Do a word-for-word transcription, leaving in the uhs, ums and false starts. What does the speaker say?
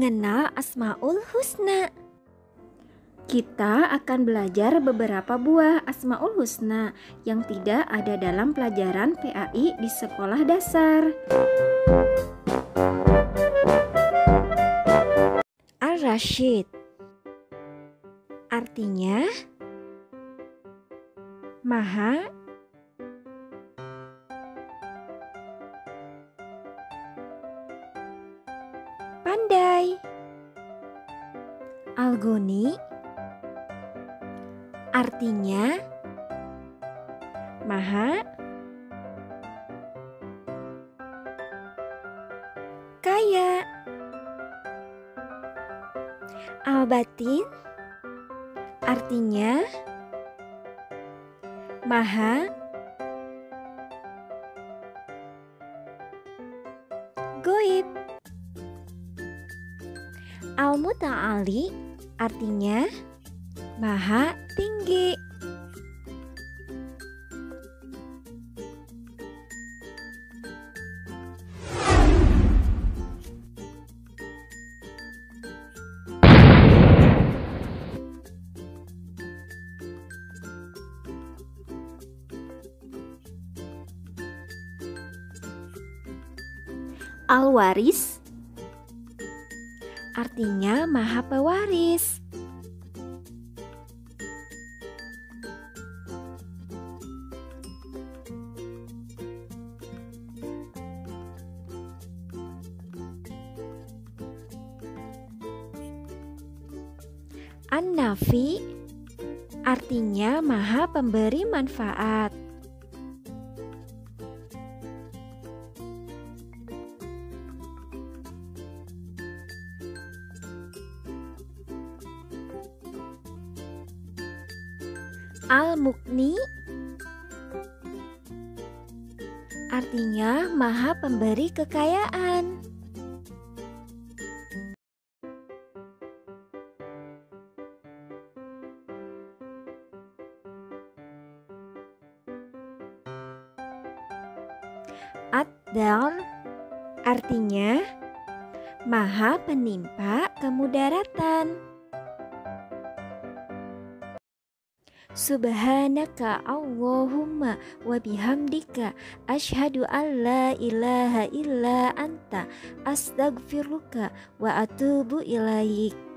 mengenal Asmaul Husna. Kita akan belajar beberapa buah Asmaul Husna yang tidak ada dalam pelajaran P A I di sekolah dasar. Ar-Rasyid artinya Maha Pandai. Al-Goni artinya Maha Kaya. Al-Batin artinya Maha Goib. Al-Muta'ali artinya Maha Tinggi. Al-Waris artinya Maha Pewaris. An-Nafi artinya Maha Pemberi Manfaat. Al-Muqni artinya Maha Pemberi Kekayaan. Ad-Dar artinya Maha Penimpa Kemudaratan. Subhanaka Allahumma Wabihamdika, Asyhadu an la ilaha illa anta, Astaghfiruka Wa atubu ilayik.